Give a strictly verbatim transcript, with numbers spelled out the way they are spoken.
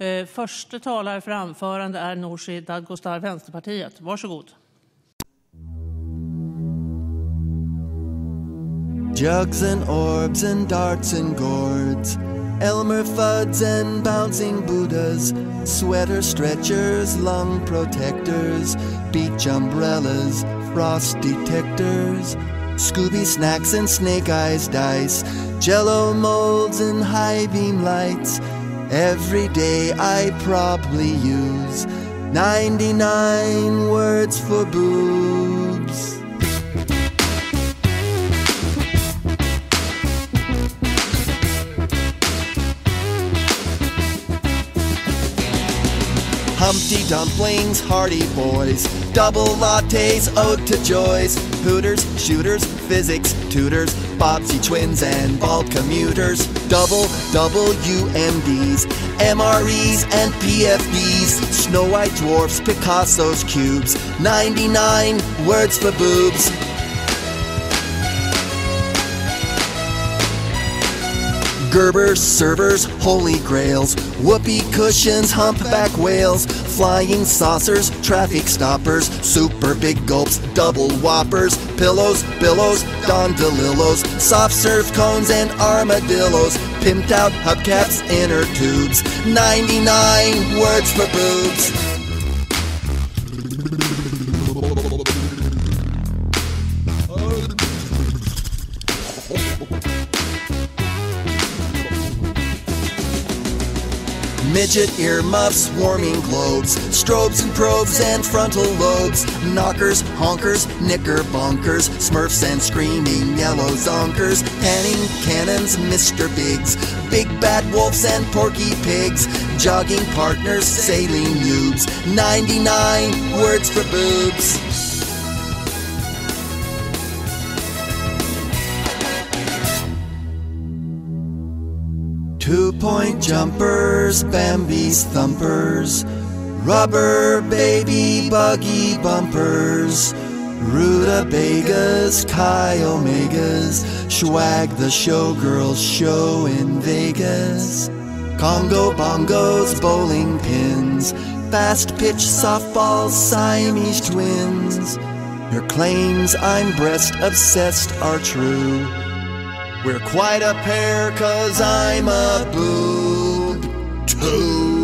Eh, förste talare för anförande är Nooshi Dadgostar, Vänsterpartiet. Varsågod. Jugs and orbs and darts and gourds, Elmer Fuds and bouncing Buddhas, sweater stretchers, lung protectors, beach umbrellas, frost detectors, Scooby snacks and snake eyes dice, jello molds and high beam lights. Every day I probably use ninety-nine words for boobs. Humpty dumplings, Hardy Boys, double lattes, ode to joys, hooters, shooters, physics, tutors, Bobbsey twins and bald commuters, double, double U M Ds, M R Es and P F Ds, Snow White dwarfs, Picasso's cubes, ninety-nine words for boobs. Gerbers, servers, holy grails, whoopee cushions, humpback whales, flying saucers, traffic stoppers, super big gulps, double whoppers, pillows, billows, Don DeLillos, soft serve cones and armadillos, pimped out hubcaps, inner tubes, ninety-nine words for boobs. Midget earmuffs, warming globes, strobes and probes and frontal lobes, knockers, honkers, knickerbonkers, smurfs and screaming yellow zonkers, panning cannons, Mister Biggs, big bad wolves and porky pigs, jogging partners, saline noobs, ninety-nine words for boobs. Two-point jumpers, Bambi's thumpers, rubber baby buggy bumpers, rutabagas, chi omegas, swag the showgirls show in Vegas, Congo bongos, bowling pins, fast pitch softball, Siamese twins. Your claims I'm breast obsessed are true. We're quite a pair, 'cause I'm a boob too.